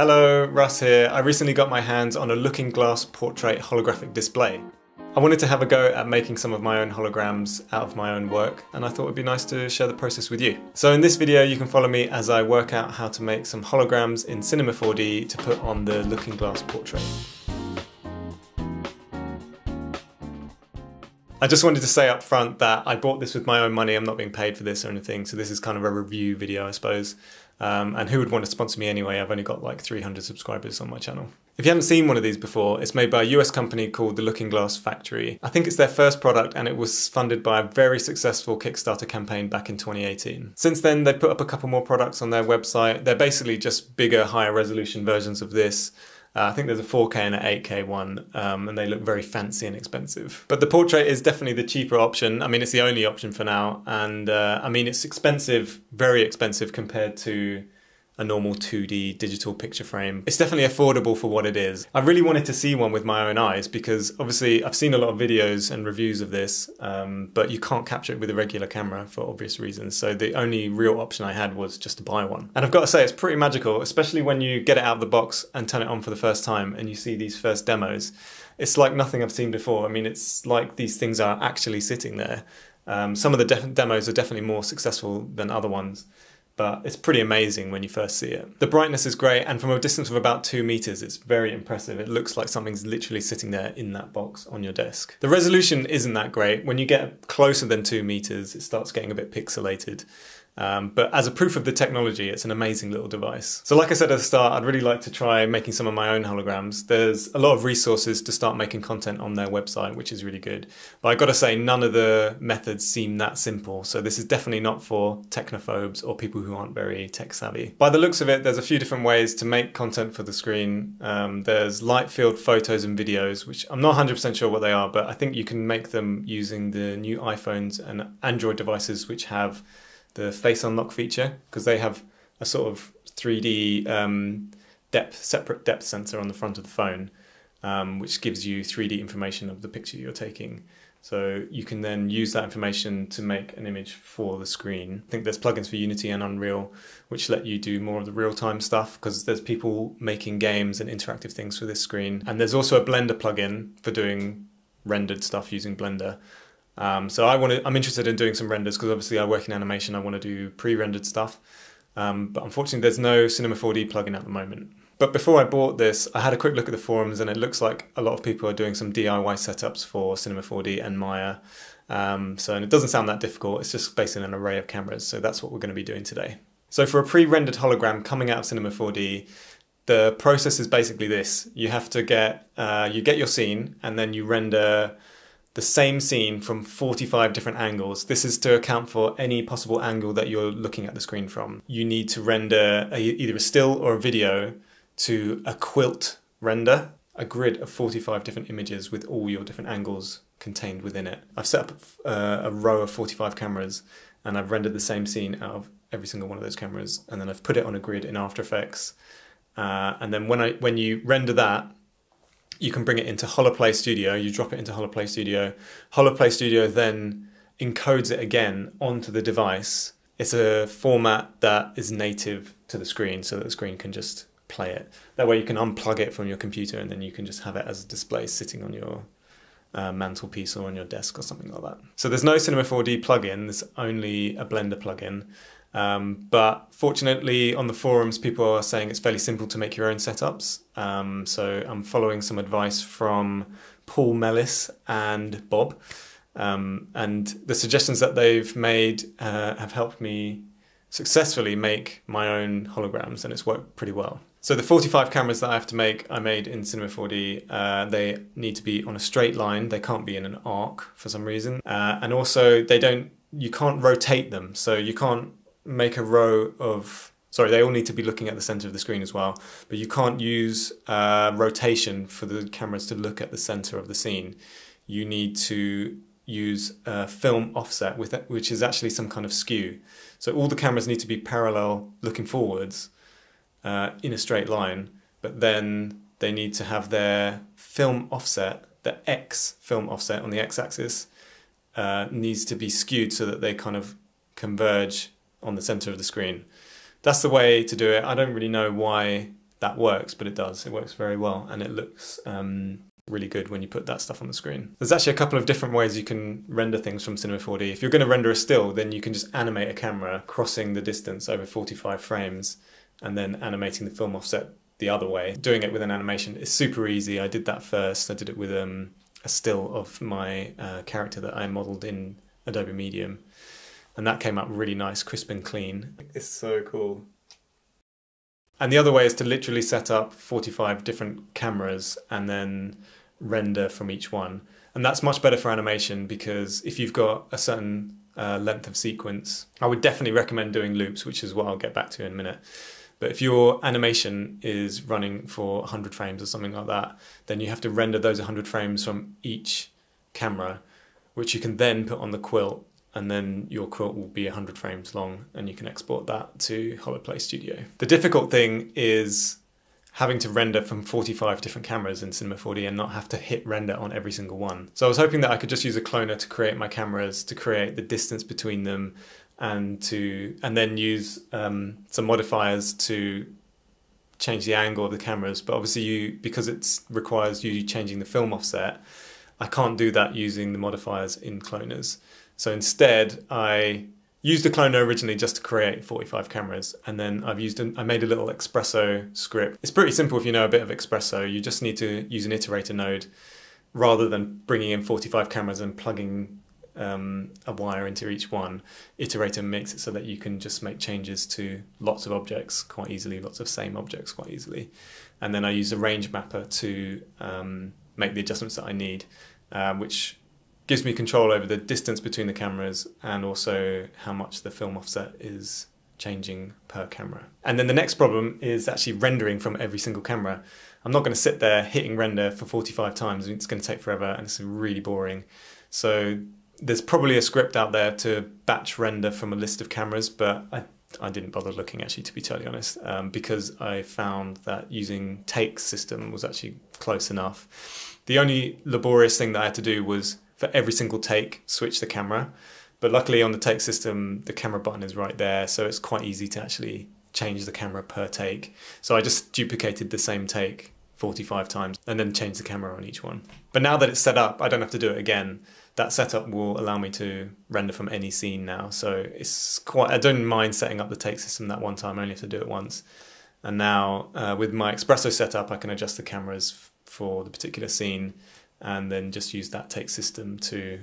Hello, Russ here. I recently got my hands on a Looking Glass portrait holographic display. I wanted to have a go at making some of my own holograms out of my own work, and I thought it'd be nice to share the process with you. So in this video you can follow me as I work out how to make some holograms in Cinema 4D to put on the Looking Glass portrait. I just wanted to say up front that I bought this with my own money. I'm not being paid for this or anything, so this is kind of a review video, I suppose. And who would want to sponsor me anyway? I've only got like 300 subscribers on my channel. If you haven't seen one of these before, it's made by a US company called The Looking Glass Factory. I think it's their first product, and it was funded by a very successful Kickstarter campaign back in 2018. Since then, they've put up a couple more products on their website. They're basically just bigger, higher resolution versions of this. I think there's a 4K and an 8K one, and they look very fancy and expensive. But the portrait is definitely the cheaper option. I mean, it's the only option for now. And I mean, it's expensive, very expensive compared to a normal 2D digital picture frame. It's definitely affordable for what it is. I really wanted to see one with my own eyes because obviously I've seen a lot of videos and reviews of this, but you can't capture it with a regular camera for obvious reasons. So the only real option I had was just to buy one. And I've got to say, it's pretty magical, especially when you get it out of the box and turn it on for the first time and you see these first demos. It's like nothing I've seen before. I mean, it's like these things are actually sitting there. Some of the demos are definitely more successful than other ones, but it's pretty amazing when you first see it. The brightness is great, and from a distance of about 2 meters, it's very impressive. It looks like something's literally sitting there in that box on your desk. The resolution isn't that great. When you get closer than 2 meters, it starts getting a bit pixelated. But as a proof of the technology, it's an amazing little device. So like I said at the start, I'd really like to try making some of my own holograms. There's a lot of resources to start making content on their website, which is really good. But I've got to say, none of the methods seem that simple. So this is definitely not for technophobes or people who aren't very tech savvy. By the looks of it, there's a few different ways to make content for the screen. There's light field photos and videos, which I'm not 100% sure what they are, but I think you can make them using the new iPhones and Android devices, which have the face unlock feature, because they have a sort of 3D separate depth sensor on the front of the phone, which gives you 3D information of the picture you're taking. So you can then use that information to make an image for the screen. I think there's plugins for Unity and Unreal, which let you do more of the real-time stuff, because there's people making games and interactive things for this screen. And there's also a Blender plugin for doing rendered stuff using Blender. So I'm interested in doing some renders, because obviously I work in animation, I want to do pre-rendered stuff. But unfortunately there's no Cinema 4D plugin at the moment. But before I bought this, I had a quick look at the forums, and it looks like a lot of people are doing some DIY setups for Cinema 4D and Maya. And it doesn't sound that difficult, it's just based on an array of cameras, so that's what we're going to be doing today. So for a pre-rendered hologram coming out of Cinema 4D, the process is basically this. You have to get, your scene, and then you render the same scene from 45 different angles. This is to account for any possible angle that you're looking at the screen from. You need to render either a still or a video to a quilt render, a grid of 45 different images with all your different angles contained within it. I've set up a row of 45 cameras, and I've rendered the same scene out of every single one of those cameras, and then I've put it on a grid in After Effects. And then when you render that, you can bring it into HoloPlay Studio, you drop it into HoloPlay Studio. HoloPlay Studio then encodes it again onto the device. It's a format that is native to the screen, so that the screen can just play it. That way you can unplug it from your computer, and then you can just have it as a display sitting on your mantelpiece or on your desk or something like that. So there's no Cinema 4D plugin, there's only a Blender plugin. But fortunately on the forums people are saying it's fairly simple to make your own setups, so I'm following some advice from Paul Mellis and Bob, and the suggestions that they've made have helped me successfully make my own holograms, and it's worked pretty well. So the 45 cameras that I have to make, I made in Cinema 4D. They need to be on a straight line, they can't be in an arc for some reason, and also you can't rotate them, so you can't make a row of, sorry, they all need to be looking at the center of the screen as well, but you can't use rotation for the cameras to look at the center of the scene. You need to use film offset, with it, which is actually some kind of skew. So all the cameras need to be parallel looking forwards in a straight line, but then they need to have their film offset, the X film offset on the X-axis, needs to be skewed so that they kind of converge on the center of the screen. That's the way to do it. I don't really know why that works, but it does. It works very well, and it looks really good when you put that stuff on the screen. There's actually a couple of different ways you can render things from Cinema 4D. If you're going to render a still, then you can just animate a camera crossing the distance over 45 frames and then animating the film offset the other way. Doing it with an animation is super easy. I did that first. I did it with a still of my character that I modeled in Adobe Medium, and that came up really nice, crisp and clean. It's so cool. And the other way is to literally set up 45 different cameras and then render from each one. And that's much better for animation, because if you've got a certain length of sequence, I would definitely recommend doing loops, which is what I'll get back to in a minute. But if your animation is running for 100 frames or something like that, then you have to render those 100 frames from each camera, which you can then put on the quilt, and then your quilt will be 100 frames long, and you can export that to HoloPlay Studio. The difficult thing is having to render from 45 different cameras in Cinema 4D and not have to hit render on every single one. So I was hoping that I could just use a cloner to create my cameras, to create the distance between them, and then use some modifiers to change the angle of the cameras. But obviously, because it requires you changing the film offset, I can't do that using the modifiers in cloners. So instead, I used a cloner originally just to create 45 cameras, and then I made a little Espresso script. It's pretty simple if you know a bit of Espresso. You just need to use an iterator node rather than bringing in 45 cameras and plugging a wire into each one. Iterator makes it so that you can just make changes to lots of objects quite easily, lots of same objects quite easily. And then I use a range mapper to make the adjustments that I need, which gives me control over the distance between the cameras and also how much the film offset is changing per camera. And then the next problem is actually rendering from every single camera. I'm not going to sit there hitting render for 45 times. It's going to take forever and it's really boring. So there's probably a script out there to batch render from a list of cameras, but I didn't bother looking, actually, to be totally honest, because I found that using Take's system was actually close enough. The only laborious thing that I had to do was, for every single take, switch the camera. But luckily on the Take system, the camera button is right there, so it's quite easy to actually change the camera per take. So I just duplicated the same take 45 times and then changed the camera on each one. But now that it's set up, I don't have to do it again. That setup will allow me to render from any scene now. So it's quite, I don't mind setting up the Take system that one time. I only have to do it once. And now with my Espresso setup, I can adjust the cameras for the particular scene and then just use that Take system to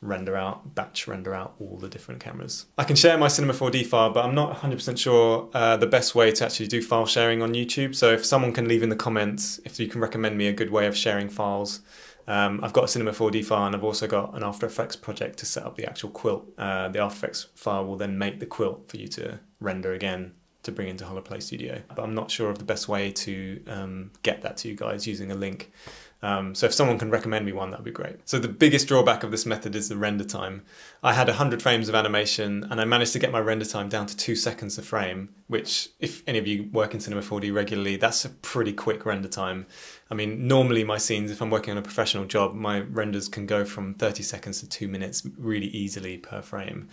batch render out all the different cameras. I can share my Cinema 4D file, but I'm not 100% sure the best way to actually do file sharing on YouTube. So if someone can leave in the comments, if you can recommend me a good way of sharing files. I've got a Cinema 4D file, and I've also got an After Effects project to set up the actual quilt. The After Effects file will then make the quilt for you to render again to bring into HoloPlay Studio. But I'm not sure of the best way to get that to you guys using a link. So if someone can recommend me one, that'd be great. So the biggest drawback of this method is the render time. I had 100 frames of animation, and I managed to get my render time down to 2 seconds a frame, which, if any of you work in Cinema 4D regularly, that's a pretty quick render time. I mean, normally my scenes, if I'm working on a professional job, my renders can go from 30 seconds to 2 minutes really easily per frame.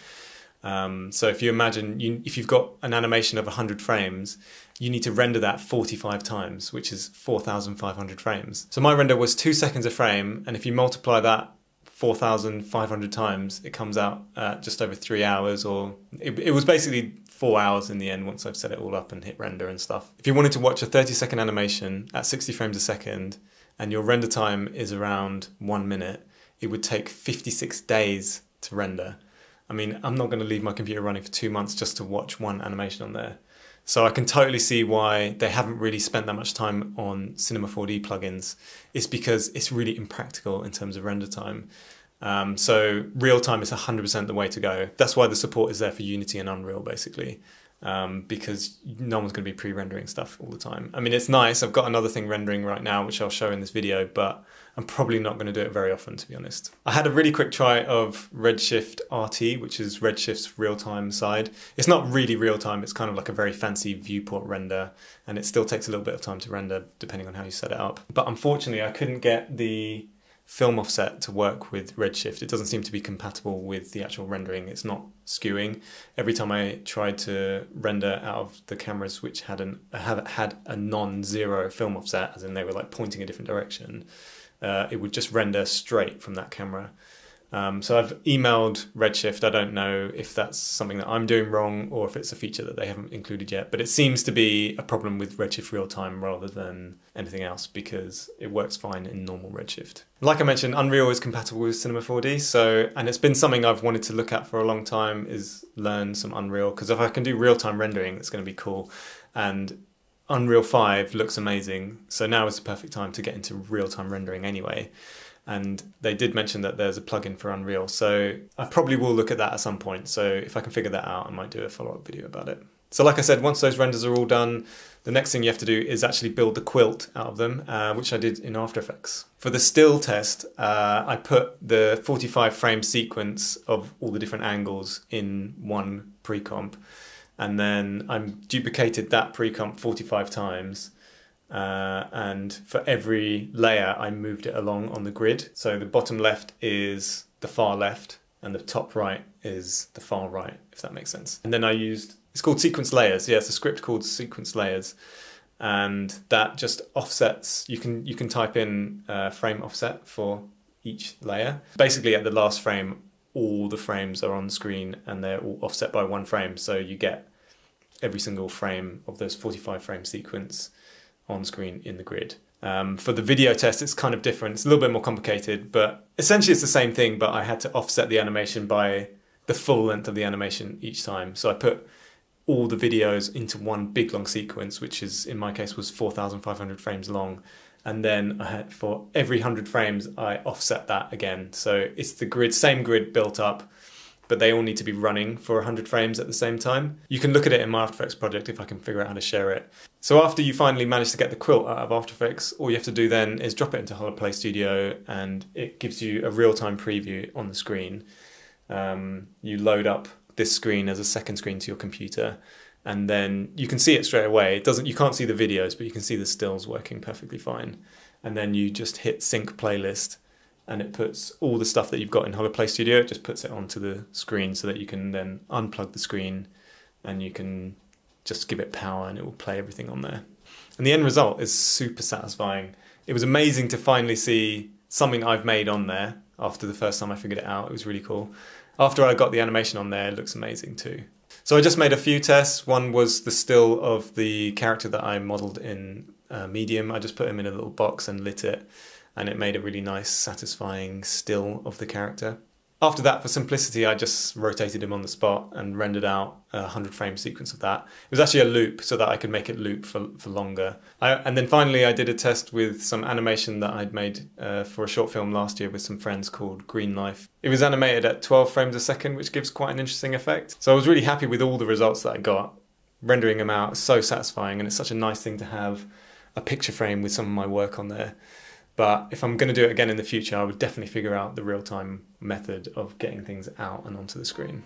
So if you imagine, if you've got an animation of 100 frames, you need to render that 45 times, which is 4,500 frames. So my render was 2 seconds a frame, and if you multiply that 4,500 times, it comes out just over 3 hours, or it was basically 4 hours in the end once I've set it all up and hit render and stuff. If you wanted to watch a 30-second animation at 60 frames a second, and your render time is around 1 minute, it would take 56 days to render. I mean, I'm not going to leave my computer running for 2 months just to watch one animation on there. So I can totally see why they haven't really spent that much time on Cinema 4D plugins. It's because it's really impractical in terms of render time. So real time is 100% the way to go. That's why the support is there for Unity and Unreal, basically, because no one's going to be pre-rendering stuff all the time. I mean, it's nice. I've got another thing rendering right now, which I'll show in this video, but I'm probably not going to do it very often, to be honest. I had a really quick try of Redshift RT, which is Redshift's real-time side. It's not really real-time. It's kind of like a very fancy viewport render, and it still takes a little bit of time to render, depending on how you set it up. But unfortunately, I couldn't get the film offset to work with Redshift, it doesn't seem to be compatible with the actual rendering. It's not skewing. Every time I tried to render out of the cameras which had a non-zero film offset, as in they were like pointing a different direction, it would just render straight from that camera. So I've emailed Redshift. I don't know if that's something that I'm doing wrong or if it's a feature that they haven't included yet, but it seems to be a problem with Redshift real time rather than anything else, because it works fine in normal Redshift. Like I mentioned, Unreal is compatible with Cinema 4D, so, and it's been something I've wanted to look at for a long time, is learn some Unreal, because if I can do real time rendering, it's going to be cool. And Unreal 5 looks amazing, so now is the perfect time to get into real time rendering anyway. And they did mention that there's a plugin for Unreal, so I probably will look at that at some point. So if I can figure that out, I might do a follow-up video about it. So like I said, once those renders are all done, the next thing you have to do is actually build the quilt out of them, which I did in After Effects. For the still test, I put the 45 frame sequence of all the different angles in one pre-comp, and then I duplicated that pre-comp 45 times. And for every layer I moved it along on the grid. So the bottom left is the far left and the top right is the far right, if that makes sense. And then I used, it's called sequence layers. Yeah, it's a script called sequence layers, and that just offsets. You can type in frame offset for each layer. Basically at the last frame, all the frames are on screen and they're all offset by one frame. So you get every single frame of those 45 frame sequence on screen in the grid. For the video test, it's kind of different. It's a little bit more complicated, but essentially it's the same thing, but I had to offset the animation by the full length of the animation each time. So I put all the videos into one big long sequence, which is, in my case, was 4,500 frames long. And then I had, for every 100 frames, I offset that again. So it's the grid, same grid built up, but they all need to be running for 100 frames at the same time. You can look at it in my After Effects project if I can figure out how to share it. So after you finally manage to get the quilt out of After Effects, all you have to do then is drop it into HoloPlay Studio, and it gives you a real-time preview on the screen. You load up this screen as a second screen to your computer, and then you can see it straight away. It doesn't, you can't see the videos, but you can see the stills working perfectly fine. And then you just hit sync playlist, and it puts all the stuff that you've got in HoloPlay Studio, it just puts it onto the screen so that you can then unplug the screen and you can just give it power and it will play everything on there. And the end result is super satisfying. It was amazing to finally see something I've made on there after the first time I figured it out. It was really cool. After I got the animation on there, it looks amazing too. So I just made a few tests. One was the still of the character that I modeled in Medium. I just put him in a little box and lit it, and it made a really nice, satisfying still of the character. After that, for simplicity, I just rotated him on the spot and rendered out a 100 frame sequence of that. It was actually a loop so that I could make it loop for longer. And then finally I did a test with some animation that I'd made for a short film last year with some friends called Green Life. It was animated at 12 frames a second, which gives quite an interesting effect. So I was really happy with all the results that I got. Rendering them out is so satisfying, and it's such a nice thing to have a picture frame with some of my work on there. But if I'm going to do it again in the future, I would definitely figure out the real-time method of getting things out and onto the screen.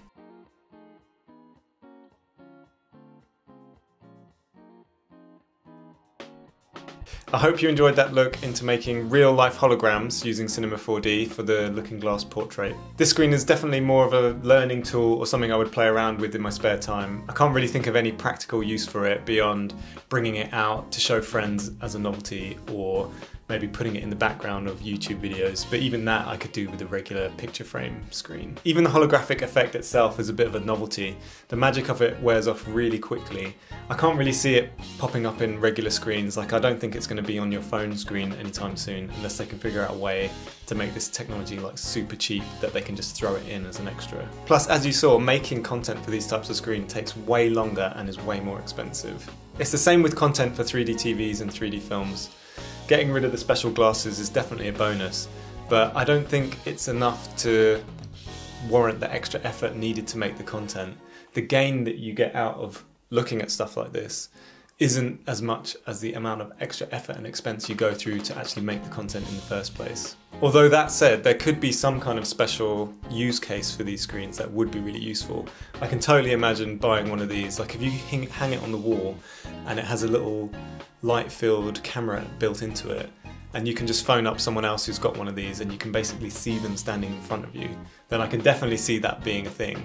I hope you enjoyed that look into making real-life holograms using Cinema 4D for the Looking Glass portrait. This screen is definitely more of a learning tool or something I would play around with in my spare time. I can't really think of any practical use for it beyond bringing it out to show friends as a novelty, or maybe putting it in the background of YouTube videos, but even that I could do with a regular picture frame screen. Even the holographic effect itself is a bit of a novelty. The magic of it wears off really quickly. I can't really see it popping up in regular screens. Like, I don't think it's going to be on your phone screen anytime soon, unless they can figure out a way to make this technology like super cheap that they can just throw it in as an extra. Plus, as you saw, making content for these types of screen takes way longer and is way more expensive. It's the same with content for 3D TVs and 3D films. Getting rid of the special glasses is definitely a bonus, but I don't think it's enough to warrant the extra effort needed to make the content. The gain that you get out of looking at stuff like this isn't as much as the amount of extra effort and expense you go through to actually make the content in the first place. Although that said, there could be some kind of special use case for these screens that would be really useful. I can totally imagine buying one of these. Like, if you hang it on the wall and it has a little light-filled camera built into it, and you can just phone up someone else who's got one of these and you can basically see them standing in front of you, then I can definitely see that being a thing.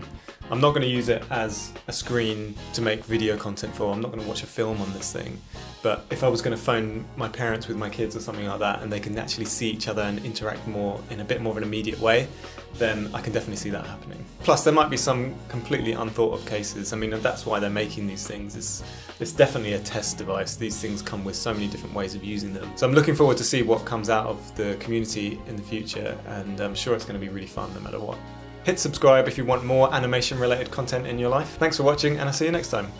I'm not going to use it as a screen to make video content for, I'm not going to watch a film on this thing, but if I was going to phone my parents with my kids or something like that and they can actually see each other and interact more in a bit more of an immediate way, then I can definitely see that happening. Plus there might be some completely unthought of cases. I mean, that's why they're making these things. It's definitely a test device. These things come with so many different ways of using them. So I'm looking forward to see what comes out of the community in the future, and I'm sure it's going to be really fun no matter what. Hit subscribe if you want more animation related content in your life. Thanks for watching and I'll see you next time.